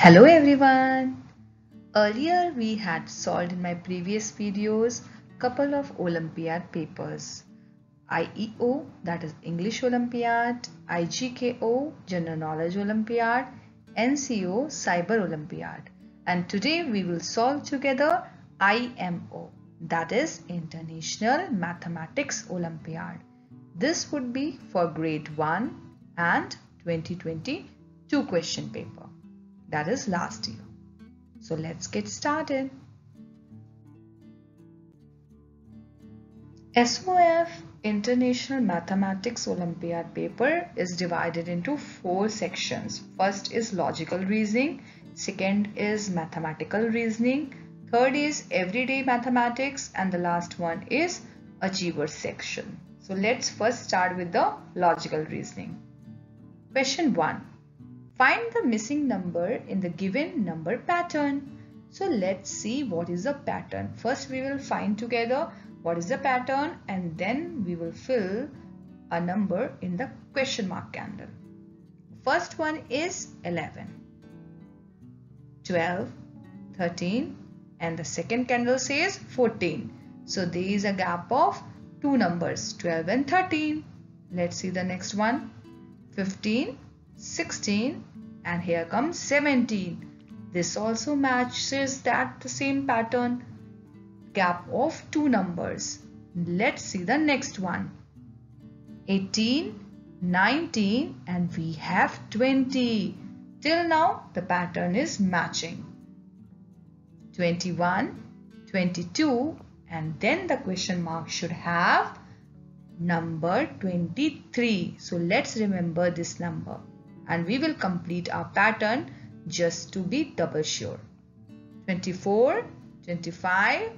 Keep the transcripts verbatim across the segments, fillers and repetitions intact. Hello everyone! Earlier we had solved in my previous videos couple of Olympiad papers, I E O, that is English Olympiad, I G K O, General Knowledge Olympiad, N C O, Cyber Olympiad, and today we will solve together I M O, that is International Mathematics Olympiad. This would be for grade one and twenty twenty-two question paper. That is last year. So let's get started. S O F International Mathematics Olympiad paper is divided into four sections. First is logical reasoning, second is mathematical reasoning, third is everyday mathematics, and the last one is achiever section. So let's first start with the logical reasoning. Question one. Find the missing number in the given number pattern. So let's see what is the pattern. First we will find together what is the pattern, and then we will fill a number in the question mark candle. First one is eleven, twelve, thirteen, and the second candle says fourteen. So there is a gap of two numbers, twelve and thirteen. Let's see the next one, fifteen, sixteen, and here comes seventeen. This also matches that the same pattern, gap of two numbers. Let's see the next one, eighteen, nineteen, and we have twenty. Till now the pattern is matching. Twenty-one, twenty-two, and then the question mark should have number twenty-three. So let's remember this number, and we will complete our pattern just to be double sure. twenty-four, twenty-five,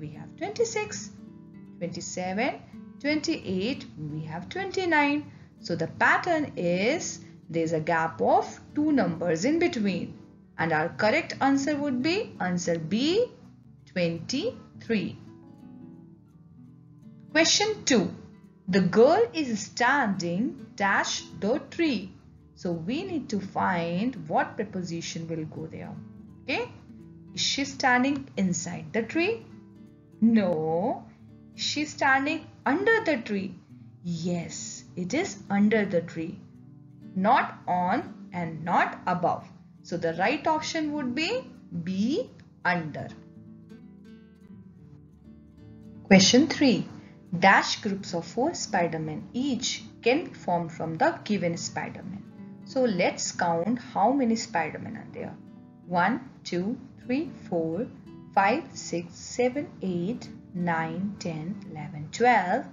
we have twenty-six, twenty-seven, twenty-eight, we have twenty-nine. So the pattern is there's a gap of two numbers in between, and our correct answer would be answer B, twenty-three. Question two. The girl is standing dash the tree. So we need to find what preposition will go there. Okay. Is she standing inside the tree? No. Is she standing under the tree? Yes, it is under the tree. Not on and not above. So the right option would be B, under. Question three. Dash groups of four Spider-Men each can be formed from the given Spider-Man. So let's count how many Spider-Men are there. one, two, three, four, five, six, seven, eight, nine, ten, eleven, twelve,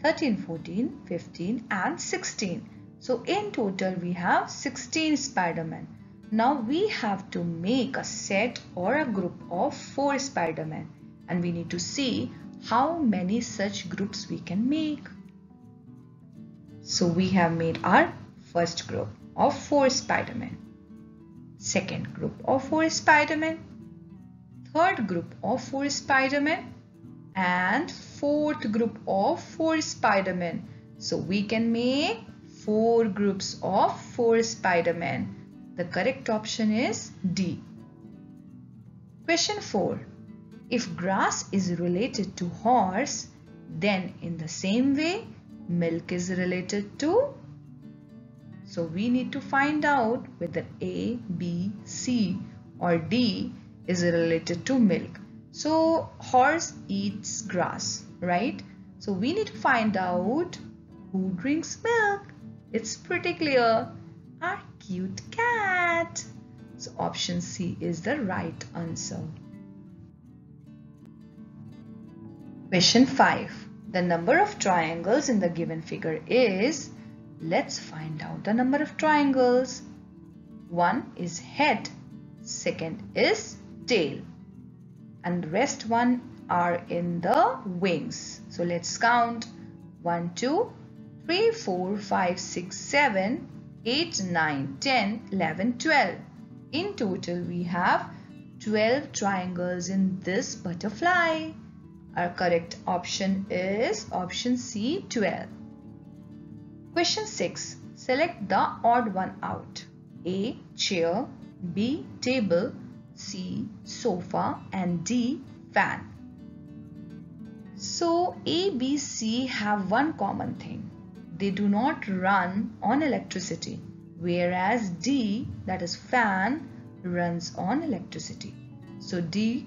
thirteen, fourteen, fifteen and sixteen. So in total we have sixteen Spider-Men. Now we have to make a set or a group of four Spider-Men, and we need to see how many such groups we can make. So we have made our first group of four Spider-Men, second group of four Spider-Men, third group of four Spider-Men, and fourth group of four Spider-Men. So we can make four groups of four Spider-Men. The correct option is D. Question four. If grass is related to horse, then in the same way milk is related to. So we need to find out whether A, B, C or D is related to milk. So horse eats grass, right? So we need to find out who drinks milk. It's pretty clear. Our cute cat. So option C is the right answer. Question five. The number of triangles in the given figure is. Let's find out the number of triangles. One is head, second is tail, and the rest one are in the wings. So let's count. one, two, three, four, five, six, seven, eight, nine, ten, eleven, twelve. In total we have twelve triangles in this butterfly. Our correct option is option C, twelve. Question six. Select the odd one out. A, chair, B. Table, C. Sofa, and D. Fan. So A, B, C have one common thing. They do not run on electricity, whereas D, that is fan, runs on electricity. So D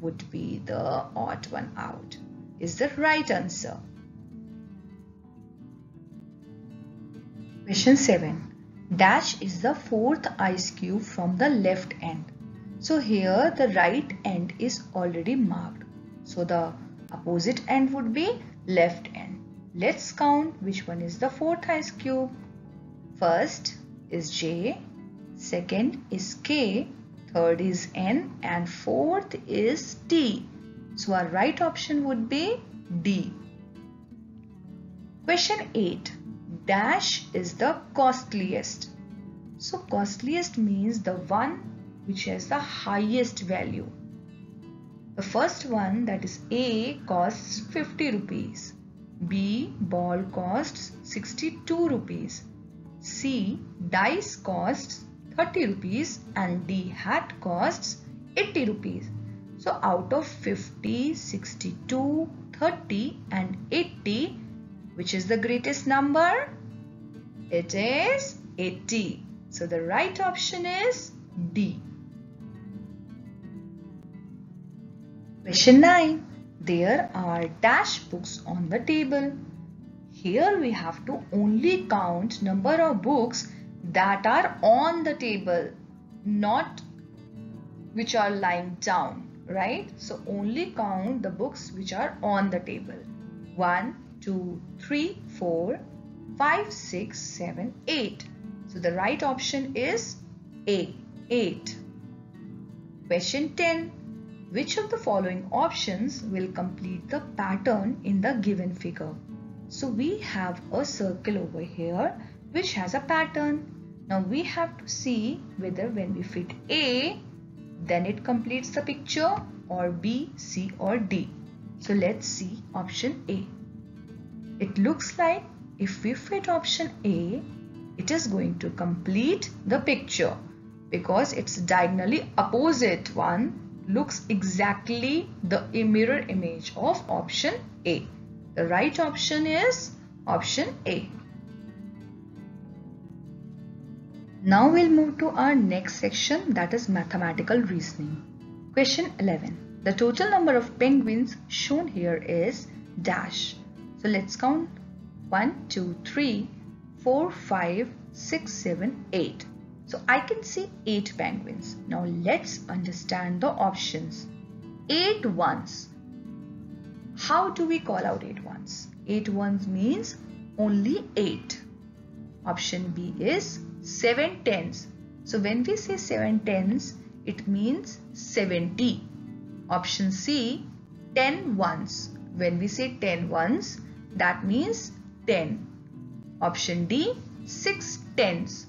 would be the odd one out, is the right answer. Question seven. Dash is the fourth ice cube from the left end. So here the right end is already marked. So the opposite end would be left end. Let's count which one is the fourth ice cube. First is J, second is K, third is N, and fourth is T. So our right option would be D. Question eight. Dash is the costliest. So costliest means the one which has the highest value. The first one, that is A, costs fifty rupees. B, ball costs sixty-two rupees. C, dice costs thirty rupees, and D, hat costs eighty rupees. So out of fifty, sixty-two, thirty and eighty, which is the greatest number? It is eighty. So the right option is D. Question nine. There are dash books on the table. Here we have to only count number of books that are on the table, not which are lying down, right? So only count the books which are on the table. one, two, three, four, five, six, seven, eight. So the right option is A, eight. Question ten. Which of the following options will complete the pattern in the given figure? So we have a circle over here which has a pattern. Now we have to see whether when we fit A, then it completes the picture, or B, C or D. So let's see option A. It looks like if we fit option A, it is going to complete the picture because it's diagonally opposite one. Looks exactly the mirror image of option A. The right option is option A. Now we'll move to our next section, that is mathematical reasoning. Question eleven. The total number of penguins shown here is dash. So let's count one, two, three, four, five, six, seven, eight. So I can see eight penguins. Now let's understand the options. eight ones. How do we call out eight ones? eight ones means only eight. Option B is seven tens. So when we say seven tens, it means seventy. Option C, ten ones. When we say ten ones, that means ten. Option D, six tens,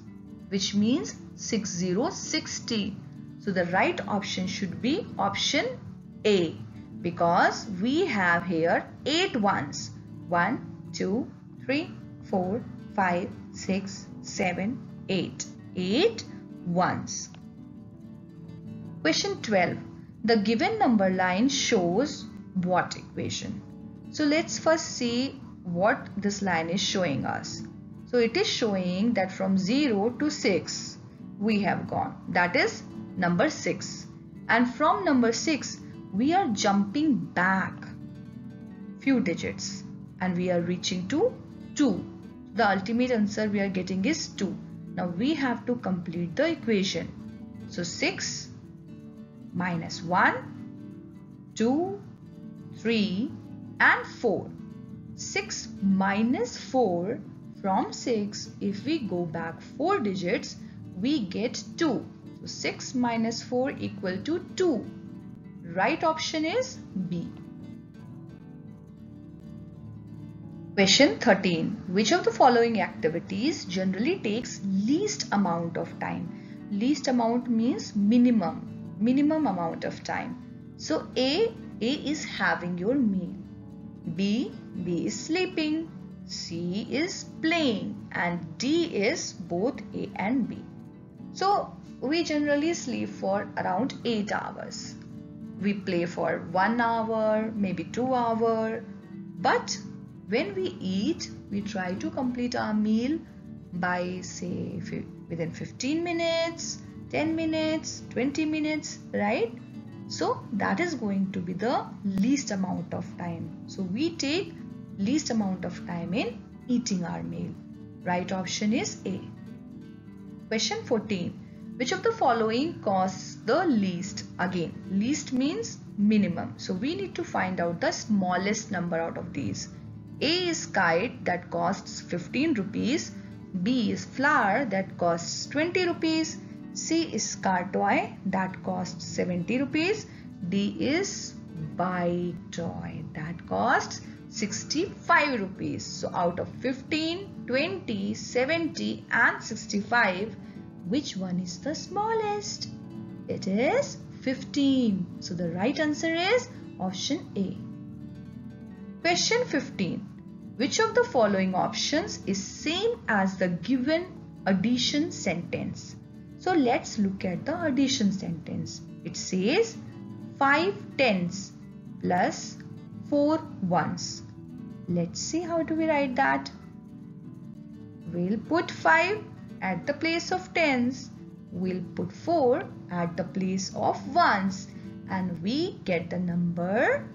which means six zero sixty. So the right option should be option A, because we have here eight ones. one, two, three, four, five, six, seven, eight. eight ones. Question twelve. The given number line shows what equation? So let's first see what this line is showing us. So it is showing that from zero to six we have gone, that is number six, and from number six we are jumping back few digits and we are reaching to two. The ultimate answer we are getting is two. Now we have to complete the equation. So six minus one, two, three and four. six minus four. From six, if we go back four digits, we get two. So six minus four equal to two. Right option is B. Question thirteen. Which of the following activities generally takes least amount of time? Least amount means minimum, minimum amount of time. So A, A is having your meal. B, B is sleeping. C is playing, and D is both A and B. So we generally sleep for around eight hours. We play for one hour, maybe two hours. But when we eat, we try to complete our meal by say within fifteen minutes, ten minutes, twenty minutes, right? So that is going to be the least amount of time. So we take least amount of time in eating our meal. Right option is A. Question fourteen. Which of the following costs the least? Again, least means minimum. So we need to find out the smallest number out of these. A is kite that costs fifteen rupees. B is flour that costs twenty rupees. C is car toy that costs seventy rupees. D is bike toy that costs sixty-five rupees. So out of fifteen, twenty, seventy and sixty-five, which one is the smallest? It is fifteen. So the right answer is option A. Question fifteen. Which of the following options is same as the given addition sentence? So let's look at the addition sentence. It says five tens plus four ones. Let's see how do we write that. We'll put five at the place of tens, we'll put four at the place of ones, and we get the number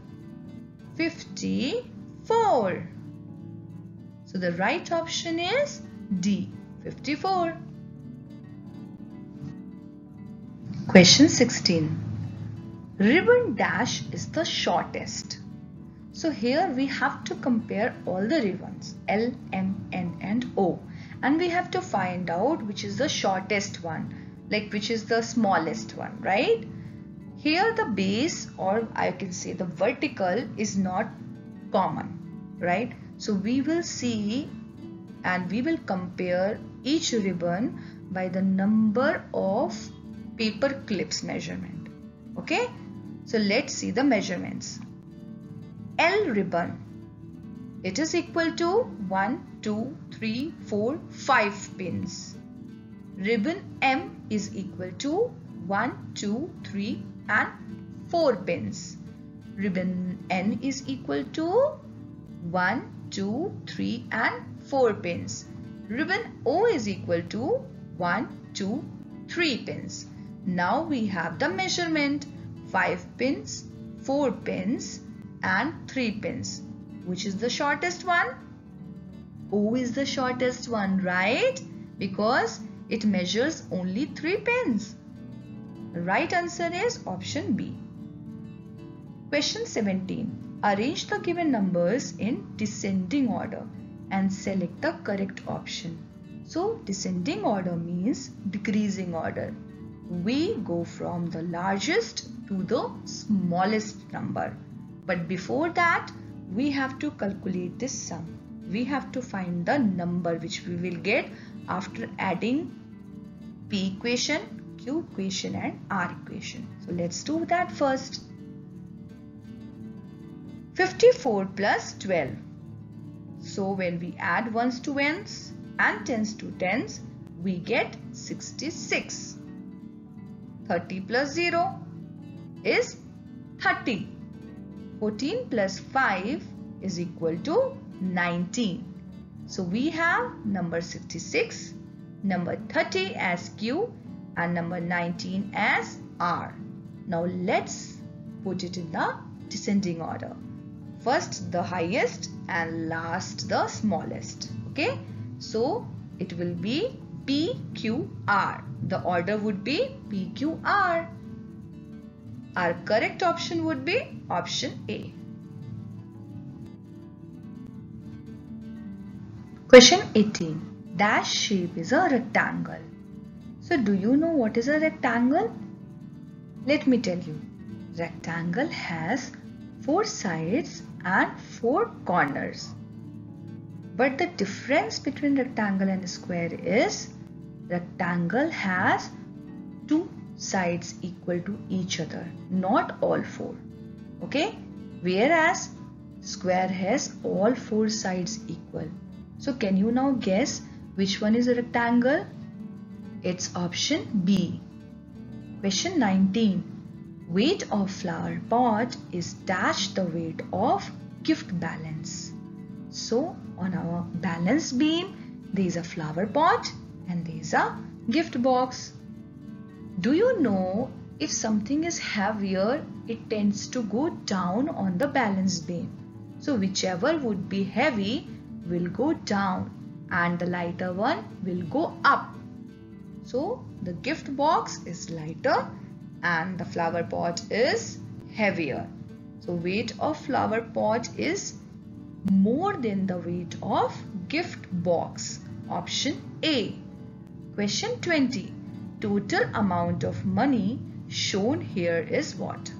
fifty-four. So the right option is D, fifty-four. Question sixteen. Ribbon dash is the shortest. So here we have to compare all the ribbons L, M, N and O. And we have to find out which is the shortest one, like which is the smallest one, right? Here the base, or I can say the vertical, is not common, right? So we will see and we will compare each ribbon by the number of paper clips measurement. Okay, so let's see the measurements. L ribbon, it is equal to one, two, three, four, five pins. Ribbon M is equal to one, two, three and four pins. Ribbon N is equal to one, two, three and four pins. Ribbon O is equal to one, two, three pins. Now we have the measurement, five pins, four pins and three pins. Which is the shortest one? O is the shortest one, right? Because it measures only three pins. The right answer is option B. Question seventeen. Arrange the given numbers in descending order and select the correct option. So descending order means decreasing order. We go from the largest to the smallest number. But before that, we have to calculate this sum. We have to find the number which we will get after adding P equation, Q equation and R equation. So let's do that first. fifty-four plus twelve. So when we add ones to ones and tens to tens, we get sixty-six. thirty plus zero is thirty. fourteen plus five is equal to nineteen. So we have number sixty-six, number thirty as Q and number nineteen as R. Now let's put it in the descending order. First the highest and last the smallest. Okay, so it will be P, Q, R. The order would be P, Q, R. Our correct option would be option A. Question eighteen. Dash shape is a rectangle. So do you know what is a rectangle? Let me tell you. Rectangle has four sides and four corners. But the difference between rectangle and square is rectangle has two sides equal to each other, not all four. Okay, whereas square has all four sides equal. So can you now guess which one is a rectangle? It's option B, Question nineteen. Weight of flower pot is dash the weight of gift balance. So on our balance beam, there is a flower pot and there is a gift box. Do you know if something is heavier, it tends to go down on the balance beam. So whichever would be heavy will go down and the lighter one will go up. So the gift box is lighter and the flower pot is heavier. So weight of flower pot is more than the weight of gift box. Option A. Question twenty. Total amount of money shown here is what?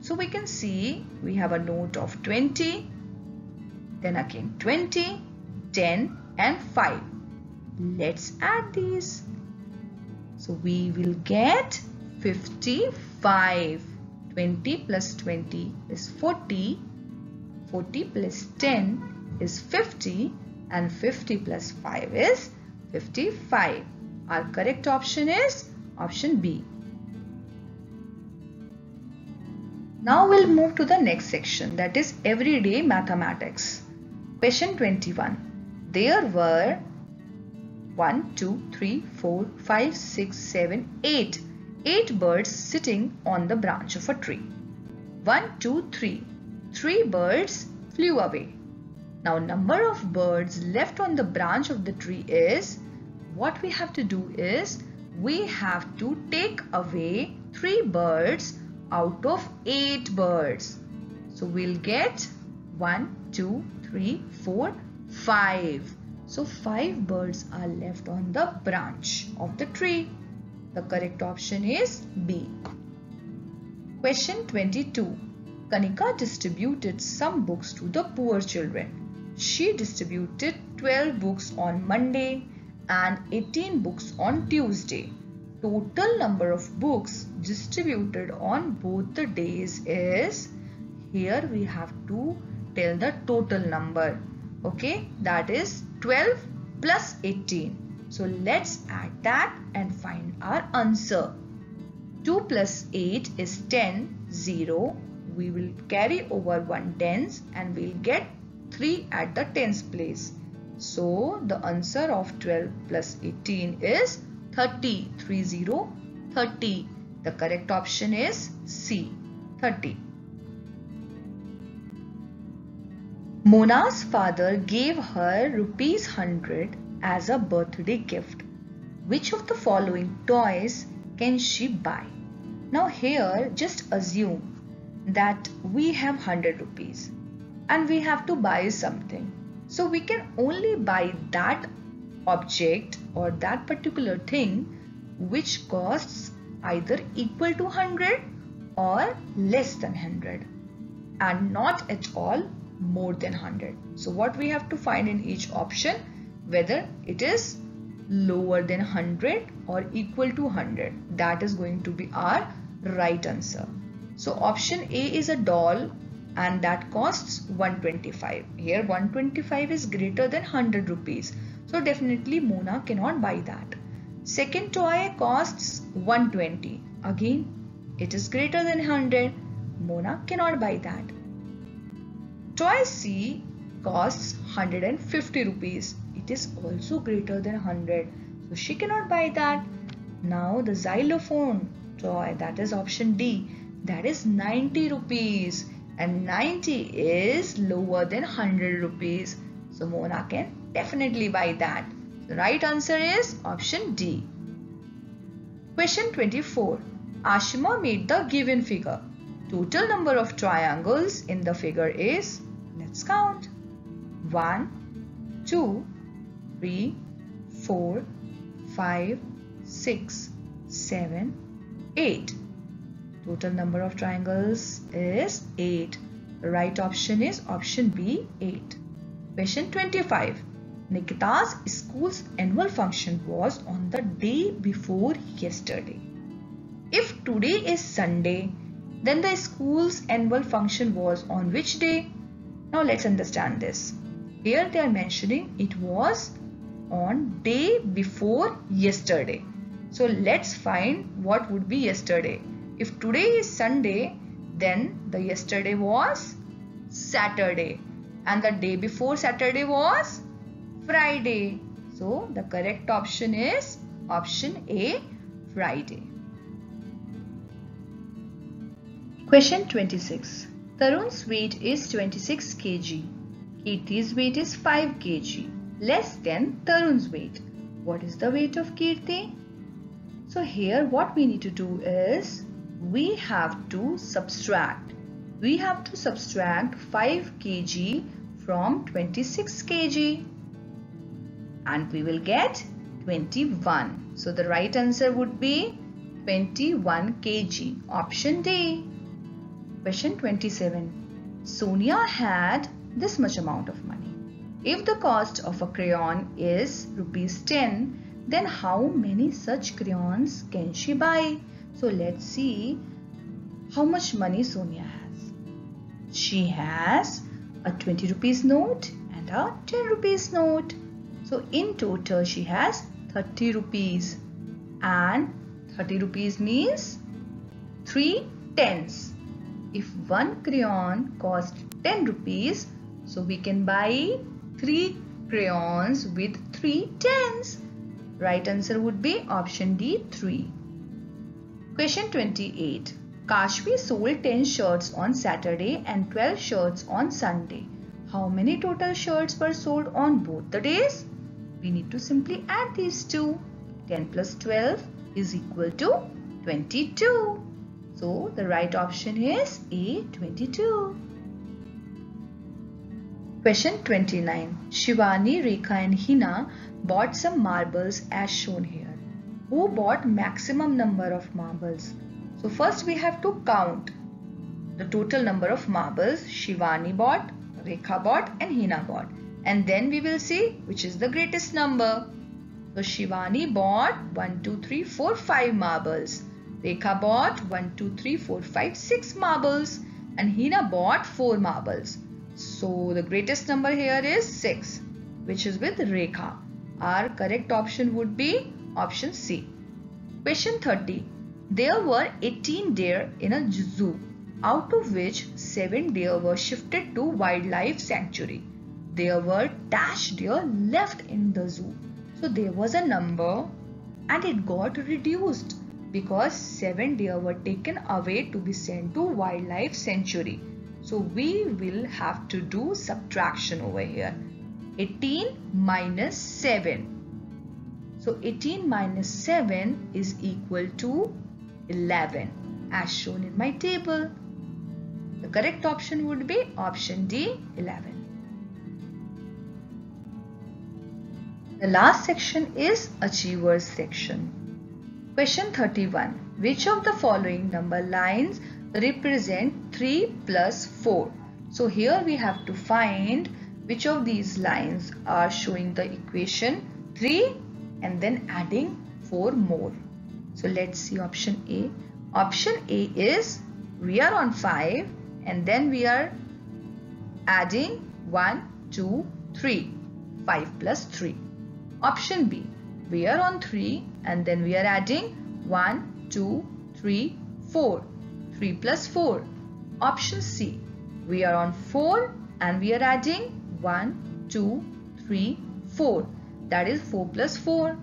So we can see we have a note of twenty, then again twenty, ten and five. Let's add these. So we will get fifty-five. twenty plus twenty is forty. forty plus ten is fifty. And fifty plus five is fifty-five. Our correct option is option B. Now we'll move to the next section, that is everyday mathematics. Question twenty-one. There were one, two, three, four, five, six, seven, eight. eight birds sitting on the branch of a tree. one, two, three. three birds flew away. Now number of birds left on the branch of the tree is, what we have to do is, we have to take away three birds out of eight birds. So we'll get one, two, three, four, five. So five birds are left on the branch of the tree. The correct option is B. Question twenty-two. Kanika distributed some books to the poor children. She distributed twelve books on Monday and eighteen books on Tuesday. Total number of books distributed on both the days is, here we have to tell the total number. Okay, that is twelve plus eighteen. So let's add that and find our answer. two plus eight is ten, zero. We will carry over one tens and we'll get three at the tens place. So the answer of twelve plus eighteen is thirty. Three zero thirty. The correct option is C, thirty. Mona's father gave her rupees one hundred as a birthday gift. Which of the following toys can she buy? Now here just assume that we have one hundred rupees and we have to buy something. So we can only buy that object or that particular thing which costs either equal to one hundred or less than one hundred and not at all more than one hundred. So what we have to find in each option, whether it is lower than one hundred or equal to one hundred, that is going to be our right answer. So option A is a doll and that costs one hundred twenty-five. Here one hundred twenty-five is greater than one hundred rupees. So definitely Mona cannot buy that. Second toy costs one hundred twenty. Again, it is greater than one hundred. Mona cannot buy that. Toy C costs one hundred fifty rupees. It is also greater than one hundred. So she cannot buy that. Now the xylophone toy, that is option D. That is ninety rupees and ninety is lower than one hundred rupees. So Mona can definitely buy that. The right answer is option D. Question twenty-four. Ashima made the given figure. Total number of triangles in the figure is, let's count, one, two, three, four, five, six, seven, eight. Total number of triangles is eight. The right option is option B, eight. Question twenty-five. Nikita's school's annual function was on the day before yesterday. If today is Sunday, then the school's annual function was on which day? Now let's understand this. Here they are mentioning it was on day before yesterday. So let's find what would be yesterday. If today is Sunday, then the yesterday was Saturday and the day before Saturday was Friday. So the correct option is option A, Friday. Question twenty-six. Tarun's weight is twenty-six kilograms. Kirti's weight is five kilograms, less than Tarun's weight. What is the weight of Kirti? So here what we need to do is we have to subtract. We have to subtract five kilograms from twenty-six kilograms and we will get twenty-one. So the right answer would be twenty-one kilograms, option D. Question twenty-seven. Sonia had this much amount of money. If the cost of a crayon is rupees ten, then how many such crayons can she buy? So let's see how much money Sonia has. She has a twenty rupees note and a ten rupees note. So in total she has thirty rupees and thirty rupees means three tens. If one crayon costs ten rupees, so we can buy three crayons with three tens. Right answer would be option D, three. Question twenty-eight. Kashvi sold ten shirts on Saturday and twelve shirts on Sunday. How many total shirts were sold on both the days? We need to simply add these two. ten plus twelve is equal to twenty-two. So the right option is A, twenty-two. Question twenty-nine. Shivani, Rekha and Hina bought some marbles as shown here. Who bought maximum number of marbles? So first we have to count the total number of marbles Shivani bought, Rekha bought and Hina bought. And then we will see which is the greatest number. So Shivani bought one, two, three, four, five marbles. Rekha bought one, two, three, four, five, six marbles and Hina bought four marbles. So the greatest number here is six, which is with Rekha. Our correct option would be option C. Question thirty. There were eighteen deer in a zoo, out of which seven deer were shifted to wildlife sanctuary. There were dash deer left in the zoo. So there was a number and it got reduced, because seven deer were taken away to be sent to wildlife sanctuary. So we will have to do subtraction over here. eighteen minus seven. So eighteen minus seven is equal to eleven as shown in my table. The correct option would be option D, eleven. The last section is Achievers section. Question thirty-one. Which of the following number lines represent three plus four? So here we have to find which of these lines are showing the equation three and then adding four more. So let's see option A. Option A is we are on five and then we are adding one, two, three. five plus three. Option B. We are on three and then we are adding one, two, three, four. three plus four. Option C. We are on four and we are adding one, two, three, four. That is four plus four.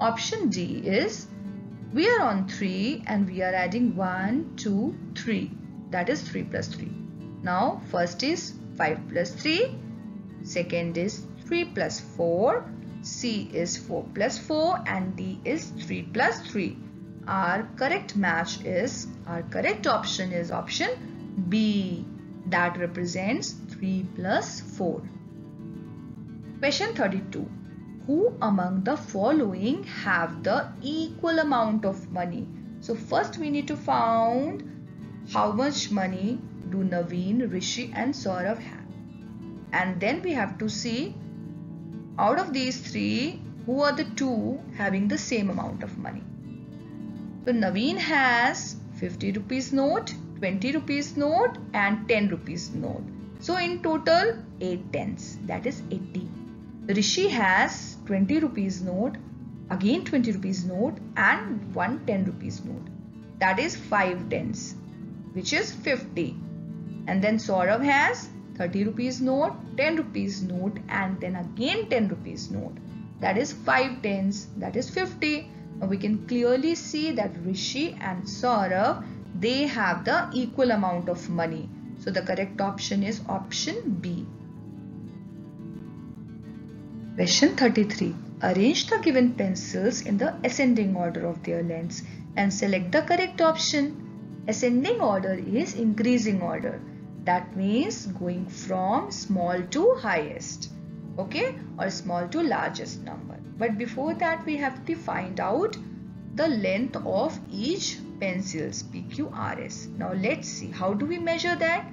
Option D is we are on three and we are adding one, two, three. That is three plus three. Now first is five plus three. Second is three plus four. C is four plus four and D is three plus three. Our correct match is, our correct option is option B. That represents three plus four. Question thirty-two. Who among the following have the equal amount of money? So first we need to find how much money do Naveen, Rishi and Saurav have. And then we have to see out of these three, who are the two having the same amount of money? So Naveen has fifty rupees note, twenty rupees note and ten rupees note. So in total eight tens, that is eighty. Rishi has twenty rupees note, again twenty rupees note and one ten rupees note. That is five tens, which is fifty. And then Saurav has thirty rupees note, ten rupees note, and then again ten rupees note. That is five tens, that is fifty. Now we can clearly see that Rishi and Saurav, they have the equal amount of money. So the correct option is option B. Question thirty-three. Arrange the given pencils in the ascending order of their lengths and select the correct option. Ascending order is increasing order. That means going from small to highest. Okay, or small to largest number. But before that, we have to find out the length of each pencils, P Q R S. Now let's see, how do we measure that?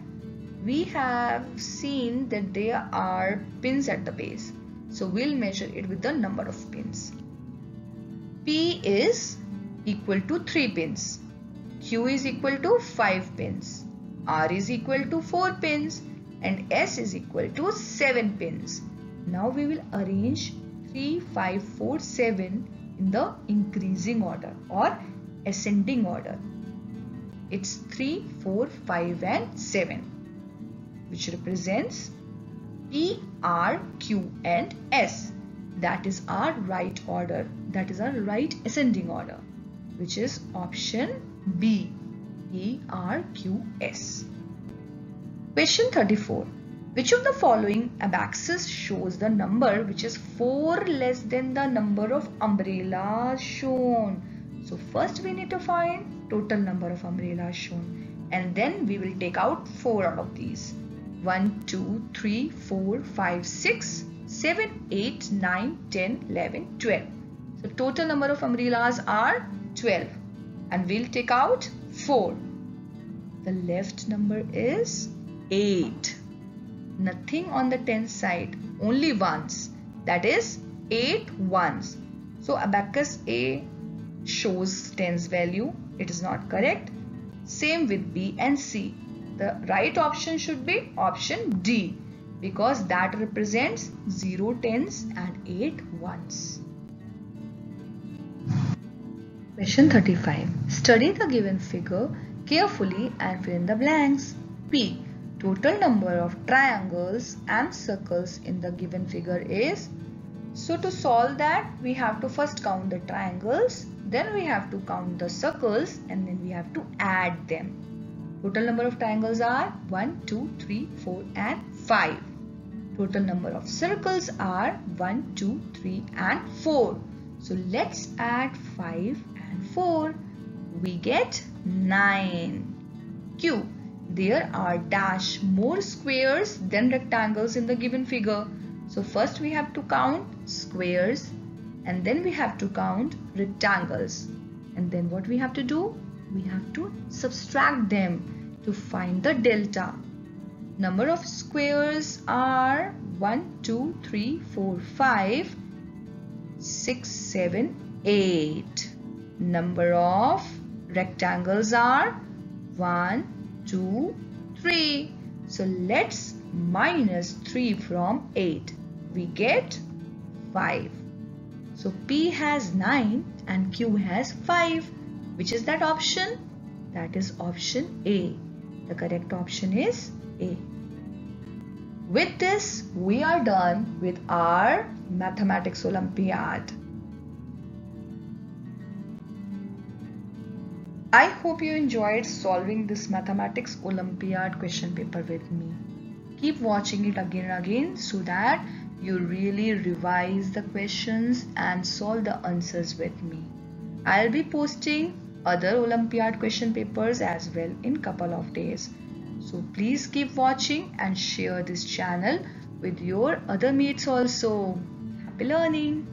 We have seen that there are pins at the base. So we'll measure it with the number of pins. P is equal to three pins. Q is equal to five pins. R is equal to four pins. And S is equal to seven pins. Now we will arrange three, five, four, seven in the increasing order or ascending order. It's three, four, five and seven, which represents P, R, Q and S. That is our right order. That is our right ascending order, which is option B, P, R, Q, S. Question thirty-four. Which of the following abaxis shows the number which is four less than the number of umbrellas shown? So first we need to find total number of umbrellas shown, and then we will take out four out of these. one, two, three, four, five, six, seven, eight, nine, ten, eleven, twelve. So total number of umbrellas are twelve, and we'll take out four. The left number is eight. Nothing on the ten side, only ones. That is eight ones. So abacus A shows tens value. It is not correct. Same with B and C. The right option should be option D, because that represents zero tens and eight ones. Question thirty-five. Study the given figure carefully and fill in the blanks. P. Total number of triangles and circles in the given figure is. So to solve that, we have to first count the triangles, then we have to count the circles, and then we have to add them. Total number of triangles are one, two, three, four and five. Total number of circles are one, two, three and four. So let's add five and four. We get nine. Q. There are dash more squares than rectangles in the given figure. So first we have to count squares, and then we have to count rectangles. And then what we have to do? We have to subtract them to find the delta. Number of squares are one, two, three, four, five, six, seven, eight. Number of rectangles are one, two, three. So let's minus three from eight. We get five. So P has nine and Q has five. Which is that option? That is option A. The correct option is A. With this, we are done with our Mathematics Olympiad. I hope you enjoyed solving this Mathematics Olympiad question paper with me. Keep watching it again and again so that you really revise the questions and solve the answers with me. I'll be posting other Olympiad question papers as well in couple of days. So please keep watching and share this channel with your other mates also. Happy learning!